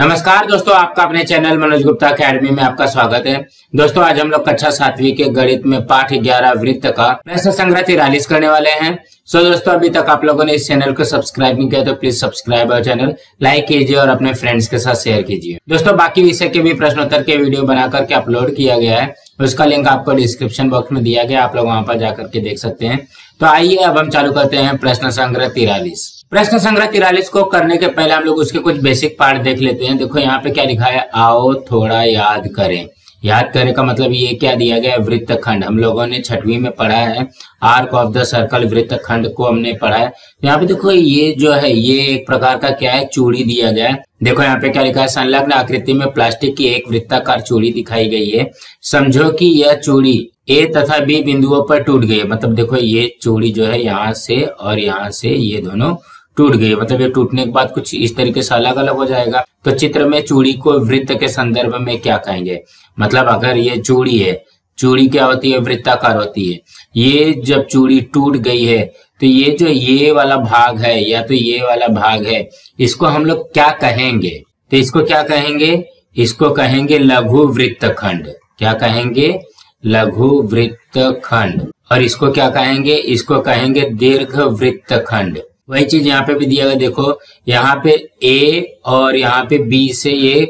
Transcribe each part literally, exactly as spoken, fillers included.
नमस्कार दोस्तों, आपका अपने चैनल मनोज गुप्ता अकेडमी में आपका स्वागत है। दोस्तों, आज हम लोग कक्षा सातवीं के गणित में पाठ ग्यारह वृत्त का प्रश्नसंग्रह तिरालीस करने वाले हैं। सो दोस्तों, अभी तक आप लोगों ने इस चैनल को सब्सक्राइब नहीं किया तो प्लीज सब्सक्राइब और चैनल लाइक कीजिए और अपने फ्रेंड्स के साथ शेयर कीजिए। दोस्तों, बाकी विषय के भी प्रश्नोत्तर के वीडियो बना करके अपलोड किया गया है, उसका लिंक आपको डिस्क्रिप्शन बॉक्स में दिया गया, आप लोग वहाँ पर जाकर के देख सकते हैं। तो आइए अब हम चालू करते हैं प्रश्न संग्रह तिरालीस। प्रश्न संग्रह तिरालीस को करने के पहले हम लोग उसके कुछ बेसिक पार्ट देख लेते हैं। देखो यहाँ पे क्या लिखा है, आओ थोड़ा याद करें। याद करें का मतलब ये क्या दिया गया है, वृत्त खंड। हम लोगों ने छठवीं में पढ़ा है आर्क ऑफ द सर्कल, वृत्त खंड को हमने पढ़ा है। यहाँ पे देखो ये जो है ये एक प्रकार का क्या है, चूड़ी दिया गया है। देखो यहाँ पे क्या लिखा है, संलग्न आकृति में प्लास्टिक की एक वृत्ताकार चूड़ी दिखाई गई है। समझो कि यह चूड़ी ए तथा बी बिंदुओं पर टूट गई है। मतलब देखो ये चूड़ी जो है यहाँ से और यहाँ से ये दोनों टूट गई, मतलब ये टूटने के बाद कुछ इस तरीके से अलग अलग हो जाएगा। तो चित्र में चूड़ी को वृत्त के संदर्भ में क्या कहेंगे, मतलब अगर ये चूड़ी है, चूड़ी क्या होती है, वृत्ताकार होती है। ये जब चूड़ी टूट गई है तो ये जो ये वाला भाग है या तो ये वाला भाग है, इसको हम लोग क्या कहेंगे, तो इसको क्या कहेंगे, इसको कहेंगे लघु वृत्त खंड। क्या कहेंगे, लघु वृत्त खंड। और इसको क्या कहेंगे, इसको कहेंगे दीर्घ वृत्त खंड। वही चीज यहाँ पे भी दिया गया। देखो यहाँ पे ए और यहाँ पे बी से ये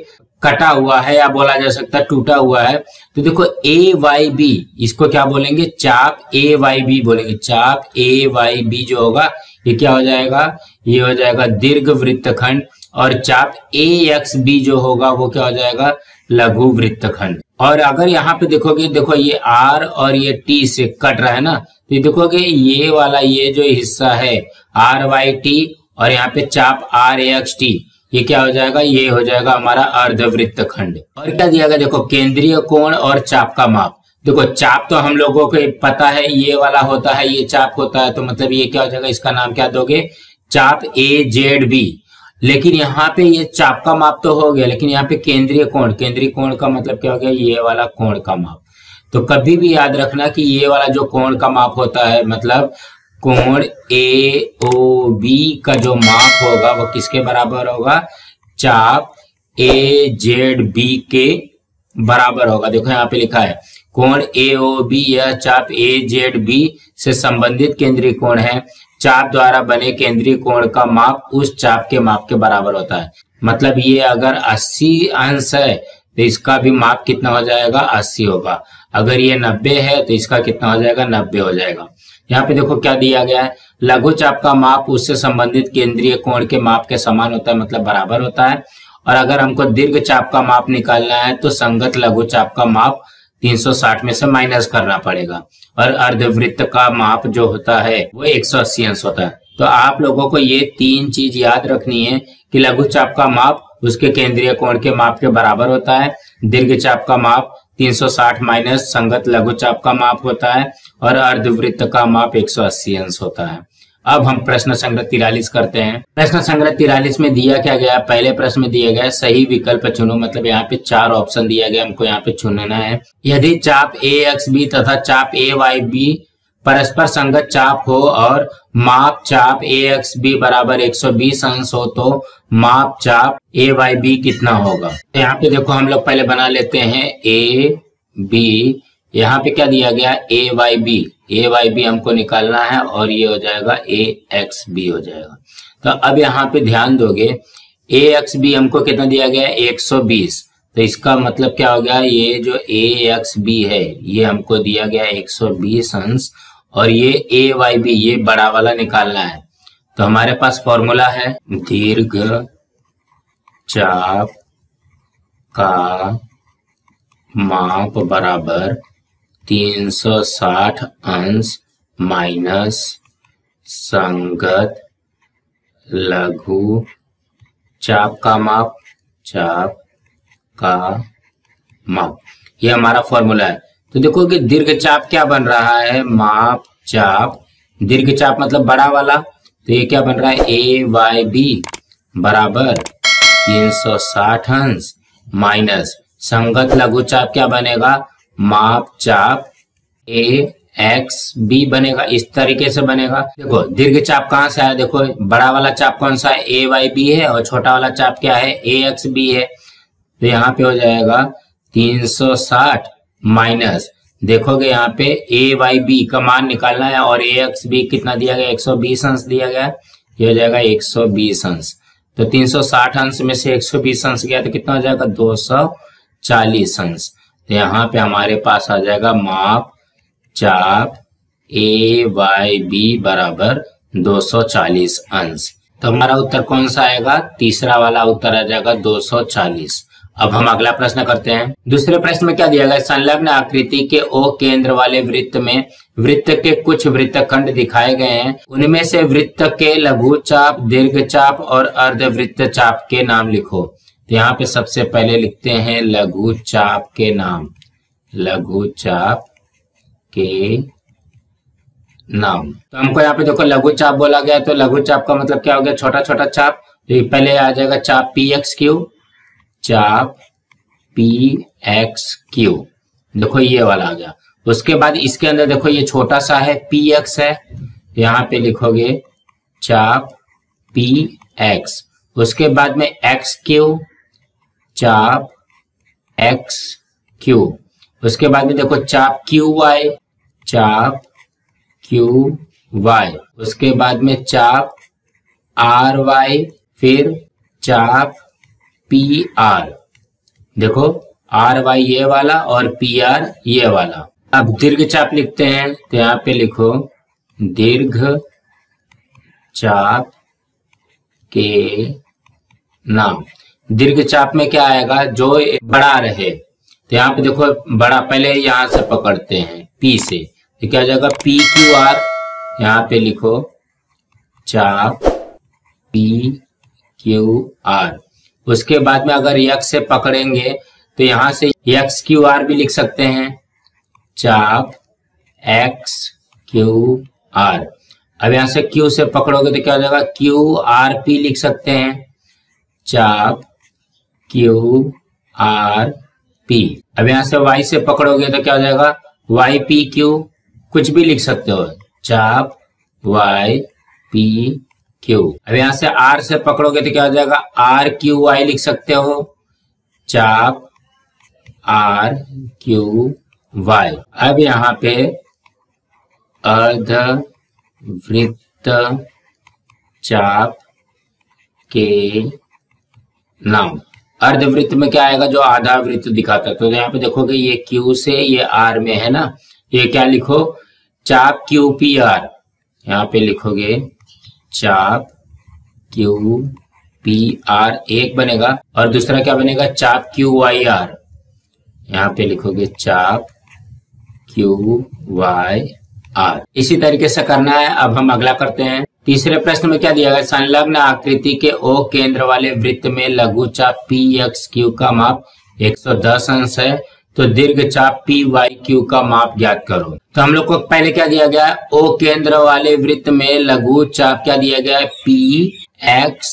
कटा हुआ है या बोला जा सकता है टूटा हुआ है। तो देखो ए वाई बी, इसको क्या बोलेंगे, चाप ए वाई बी बोलेंगे। चाप ए वाई बी जो होगा ये क्या हो जाएगा, ये हो जाएगा दीर्घ वृत्तखंड। और चाप ए एक्स बी जो होगा वो क्या हो जाएगा, लघु वृत्तखंड। और अगर यहाँ पे देखोगे, देखो ये आर और ये टी से कट रहा है ना, तो ये देखोगे ये वाला ये जो हिस्सा है आर वाई टी और यहाँ पे चाप आर एक्स टी, ये क्या हो जाएगा, ये हो जाएगा हमारा अर्धवृत्त खंड। और क्या दिया गया, देखो केंद्रीय कोण और चाप का माप। देखो चाप तो हम लोगों को पता है ये वाला होता है, ये चाप होता है, तो मतलब ये क्या हो जाएगा, इसका नाम क्या दोगे, चाप ए जेड बी। लेकिन यहाँ पे ये चाप का माप तो हो गया, लेकिन यहाँ पे केंद्रीय कोण, केंद्रीय कोण का मतलब क्या हो गया, ये वाला कोण का माप। तो कभी भी याद रखना कि ये वाला जो कोण का माप होता है, मतलब कोण ए ओ बी का जो माप होगा वो किसके बराबर होगा, चाप ए जेड बी के बराबर होगा। देखो यहाँ पे लिखा है कोण ए ओ बी या चाप ए जेड बी से संबंधित केंद्रीय कोण है। चाप द्वारा बने केंद्रीय कोण का माप उस चाप के माप के बराबर होता है। मतलब ये अगर अस्सी अंश है तो इसका भी माप कितना हो जाएगा, अस्सी होगा। अगर ये नब्बे है तो इसका कितना हो जाएगा, नब्बे हो जाएगा। यहाँ पे देखो क्या दिया गया है, लघु चाप का माप उससे संबंधित केंद्रीय कोण के माप के समान होता है, मतलब बराबर होता है। और अगर हमको दीर्घ चाप का माप निकालना है तो संगत लघु चाप का माप तीन सौ साठ में से माइनस करना पड़ेगा। और अर्धवृत्त का माप जो होता है वो एक सौ अस्सी अंश होता है। तो आप लोगों को ये तीन चीज याद रखनी है कि लघु चाप का माप उसके केंद्रीय कोण के माप के बराबर होता है, दीर्घ चाप का माप तीन सौ साठ माइनस संगत लघु चाप का माप होता है, और अर्धवृत्त का माप एक सौ अस्सी अंश होता है। अब हम प्रश्न संग्रह तिरालीस करते हैं। प्रश्न संग्रह तिरालीस में दिया क्या गया, पहले प्रश्न में दिया गया सही विकल्प चुनो। मतलब यहाँ पे चार ऑप्शन दिया गया, हमको यहाँ पे चुनना है। यदि चाप ए एक्स बी तथा चाप ए वाई बी परस्पर संगत चाप हो और माप चाप ए एक्स बी बराबर एक सौ बीस अंश हो तो माप चाप ए वाई बी कितना होगा। यहाँ पे देखो हम लोग पहले बना लेते हैं ए बी। यहाँ पे क्या दिया गया, A Y B, A Y B हमको निकालना है और ये हो जाएगा ए एक्स बी हो जाएगा। तो अब यहाँ पे ध्यान दोगे ए एक्स बी हमको कितना दिया गया है, एक सौ बीस। तो इसका मतलब क्या हो गया, ये जो ए एक्स बी है ये हमको दिया गया है एक सौ बीस अंश, और ये ए वाई बी ये बड़ा वाला निकालना है। तो हमारे पास फॉर्मूला है दीर्घ चाप का माप बराबर तीन सौ साठ अंश माइनस संगत लघु चाप का माप चाप का माप, ये हमारा फॉर्मूला है। तो देखो कि दीर्घ चाप क्या बन रहा है, माप चाप, दीर्घ चाप मतलब बड़ा वाला, तो ये क्या बन रहा है, ए वाई बी बराबर तीन सौ साठ अंश माइनस संगत लघु चाप क्या बनेगा, माप चाप ए एक्स बी बनेगा, इस तरीके से बनेगा। देखो दीर्घ चाप कहाँ से आया, देखो बड़ा वाला चाप कौन सा है, ए वाई बी है, और छोटा वाला चाप क्या है, ए एक्स बी है। तो यहाँ पे हो जाएगा तीन सौ साठ माइनस, देखोगे यहाँ पे ए वाई बी का मान निकालना है और ए एक्स बी कितना दिया गया, एक सौ बीस अंश दिया गया, ये हो जाएगा एक सौ बीस अंश। तो तीन सौ साठ अंश में से एक सौ बीस अंश गया तो कितना हो जाएगा दो सौ चालीस अंश। तो यहाँ पे हमारे पास आ जाएगा माप चाप ए वाई बी बराबर दो सौ चालीस अंश। तो हमारा उत्तर कौन सा आएगा, तीसरा वाला उत्तर आ जाएगा दो सौ चालीस। अब हम अगला प्रश्न करते हैं। दूसरे प्रश्न में क्या दिया गया, संलग्न आकृति के ओ केंद्र वाले वृत्त में वृत्त के कुछ वृत्त खंड दिखाए गए हैं, उनमें से वृत्त के लघु चाप, दीर्घ चाप और अर्धवृत्त चाप के नाम लिखो। तो यहाँ पे सबसे पहले लिखते हैं लघु चाप के नाम, लघु चाप के नाम। तो हमको यहाँ पे देखो लघु चाप बोला गया, तो लघु चाप का मतलब क्या हो गया, छोटा छोटा चाप। तो पहले आ जाएगा चाप पी एक्स क्यू, चाप पी एक्स क्यू, देखो ये वाला आ गया। उसके बाद इसके अंदर देखो ये छोटा सा है पी एक्स है, यहाँ पे लिखोगे चाप पी एक्स, उसके बाद में एक्स क्यू, चाप एक्स क्यू, उसके बाद में देखो चाप क्यू वाई, चाप क्यू वाई, उसके बाद में चाप आर वाई, फिर चाप पी आर, देखो आर वाई ये वाला और पी आर ये वाला। अब दीर्घ चाप लिखते हैं, तो यहाँ पे लिखो दीर्घ चाप के नाम। दीर्घ चाप में क्या आएगा, जो बड़ा रहे, तो यहाँ पे देखो बड़ा पहले यहाँ से पकड़ते हैं पी से, तो क्या हो जाएगा पी क्यू आर, यहाँ पे लिखो चाप पी क्यू आर। उसके बाद में अगर एक्स से पकड़ेंगे तो यहाँ से एक्स क्यू आर भी लिख सकते हैं, चाप एक्स क्यू आर। अब यहाँ से क्यू से पकड़ोगे तो क्या हो जाएगा क्यू आर पी लिख सकते हैं, चाप क्यू आर पी। अब यहाँ से वाई से पकड़ोगे तो क्या हो जाएगा वाई पी क्यू, कुछ भी लिख सकते हो, चाप वाई पी क्यू। अब यहाँ से आर से पकड़ोगे तो क्या हो जाएगा आर क्यू वाई लिख सकते हो, चाप आर क्यू वाई। अब यहाँ पे अर्धवृत्त चाप के नाम। अर्धवृत्त में क्या आएगा, जो आधा वृत्त दिखाता है। तो यहाँ पे देखोगे ये क्यू से ये आर में है ना, ये क्या लिखो चाप क्यू पी आर, यहाँ पे लिखोगे चाप क्यू पी आर एक बनेगा, और दूसरा क्या बनेगा चाप क्यू वाई आर, यहाँ पे लिखोगे चाप क्यू वाई आर। इसी तरीके से करना है। अब हम अगला करते हैं। तीसरे प्रश्न में क्या दिया गया, संलग्न आकृति के ओ केंद्र वाले वृत्त में लघु चाप पी एक्स क्यू का माप एक सौ दस अंश है, तो दीर्घ चाप पी वाई क्यू का माप ज्ञात करो। तो हम लोग को पहले क्या दिया गया, ओ केंद्र वाले वृत्त में लघु चाप क्या दिया गया पी एक्स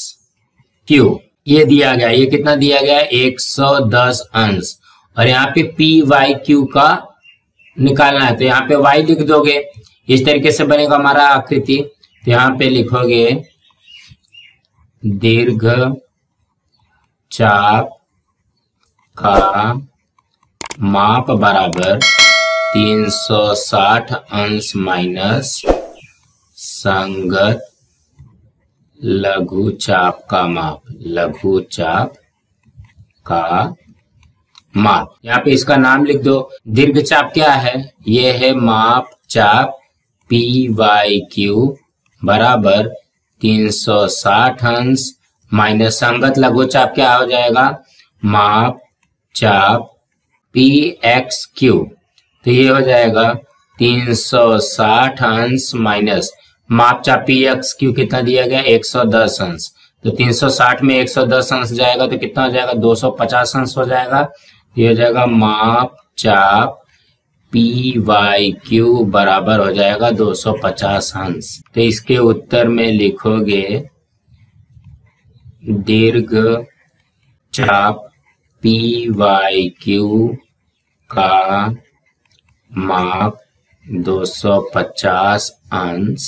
क्यू, ये दिया गया, ये कितना दिया गया एक सौ दस अंश, और यहाँ पे पी वाई क्यू का निकालना है। तो यहाँ पे वाई लिख दोगे, इस तरीके से बनेगा हमारा आकृति। तो यहाँ पे लिखोगे दीर्घ चाप का माप बराबर तीन सौ साठ अंश माइनस संगत लघु चाप का माप, लघु चाप का माप। यहाँ पे इसका नाम लिख दो। दीर्घ चाप क्या है, ये है माप चाप पी वाई क्यू बराबर तीन सौ साठ अंश माइनस संगत लघु चाप क्या हो जाएगा माप चाप पी एक्स क्यू। तो ये हो जाएगा तीन सौ साठ अंश माइनस माप चाप पी एक्स क्यू कितना दिया गया एक सौ दस अंश। तो तीन सौ साठ में एक सौ दस अंश जाएगा तो कितना हो जाएगा दो सौ पचास अंश हो जाएगा। ये हो जाएगा माप चाप पी वाई क्यू बराबर हो जाएगा दो सौ पचास अंश। तो इसके उत्तर में लिखोगे दीर्घ चाप पी वाई क्यू का माप दो सौ पचास अंश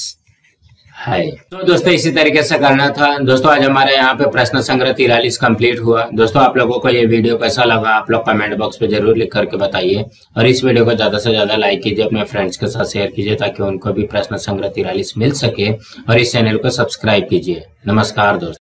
है। तो दोस्तों इसी तरीके से करना था। दोस्तों आज हमारे यहाँ पे प्रश्न संग्रह तिरालीस कंप्लीट हुआ। दोस्तों आप लोगों को ये वीडियो कैसा लगा आप लोग कमेंट बॉक्स में जरूर लिख करके बताइए, और इस वीडियो को ज्यादा से ज्यादा लाइक कीजिए, अपने फ्रेंड्स के साथ शेयर कीजिए ताकि उनको भी प्रश्न संग्रह तिरालीस मिल सके, और इस चैनल को सब्सक्राइब कीजिए। नमस्कार दोस्तों।